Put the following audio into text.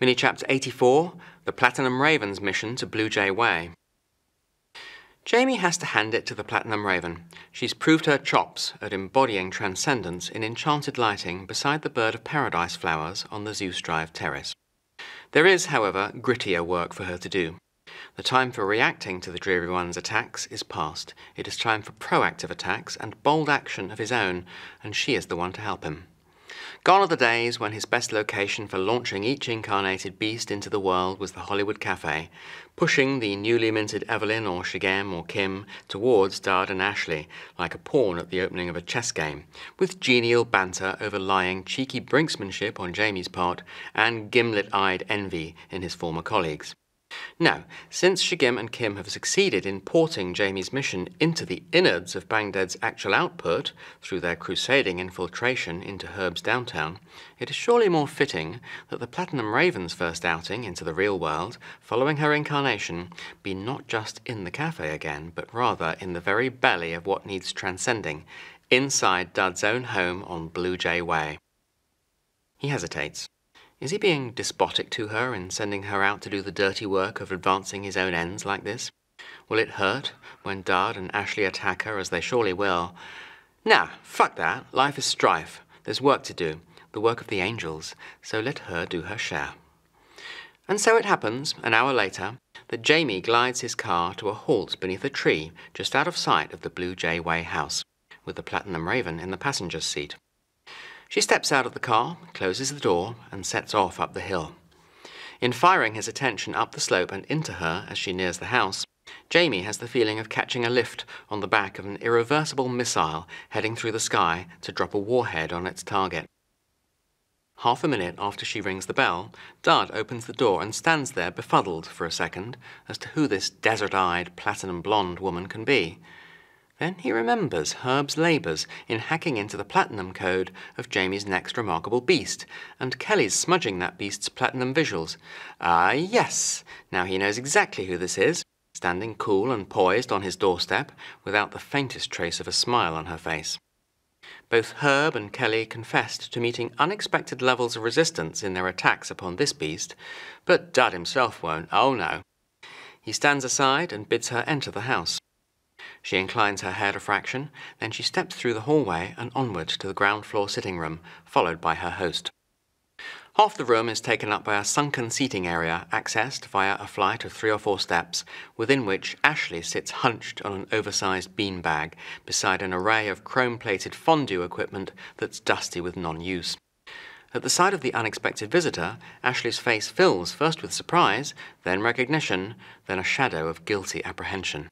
Mini Chapter 84, The Platinum Raven's Mission to Blue Jay Way. Jaymi has to hand it to the Platinum Raven. She's proved her chops at embodying transcendence in enchanted lighting beside the Bird of Paradise flowers on the Zeus Drive Terrace. There is, however, grittier work for her to do. The time for reacting to the Dreary One's attacks is past. It is time for proactive attacks and bold action of his own, and she is the one to help him. Gone are the days when his best location for launching each incarnated beast into the world was the Hollywood Cafe, pushing the newly minted Evelyn or Shigem or Kim towards Dud and Ashley like a pawn at the opening of a chess game, with genial banter overlying cheeky brinksmanship on Jaymi's part and gimlet-eyed envy in his former colleagues. Now, since Shigem and Kim have succeeded in porting Jaymi's mission into the innards of Bang Dead's actual output through their crusading infiltration into Herb's downtown, it is surely more fitting that the Platinum Raven's first outing into the real world, following her incarnation, be not just in the cafe again, but rather in the very belly of what needs transcending, inside Dud's own home on Blue Jay Way. He hesitates. Is he being despotic to her in sending her out to do the dirty work of advancing his own ends like this? Will it hurt when Dud and Ashley attack her, as they surely will? Nah, fuck that. Life is strife. There's work to do, the work of the angels, so let her do her share. And so it happens, an hour later, that Jaymi glides his car to a halt beneath a tree just out of sight of the Blue Jay Way house, with the Platinum Raven in the passenger's seat. She steps out of the car, closes the door, and sets off up the hill. In firing his attention up the slope and into her as she nears the house, Jaymi has the feeling of catching a lift on the back of an irreversible missile heading through the sky to drop a warhead on its target. Half a minute after she rings the bell, Dud opens the door and stands there befuddled for a second as to who this desert-eyed, platinum-blonde woman can be. Then he remembers Herb's labours in hacking into the platinum code of Jaymi's next remarkable beast, and Kelly's smudging that beast's platinum visuals. Ah, yes, now he knows exactly who this is, standing cool and poised on his doorstep, without the faintest trace of a smile on her face. Both Herb and Kelly confessed to meeting unexpected levels of resistance in their attacks upon this beast, but Dud himself won't, oh no. He stands aside and bids her enter the house. She inclines her head a fraction, then she steps through the hallway and onward to the ground floor sitting room, followed by her host. Half the room is taken up by a sunken seating area, accessed via a flight of 3 or 4 steps, within which Ashley sits hunched on an oversized beanbag beside an array of chrome-plated fondue equipment that's dusty with non-use. At the sight of the unexpected visitor, Ashley's face fills first with surprise, then recognition, then a shadow of guilty apprehension.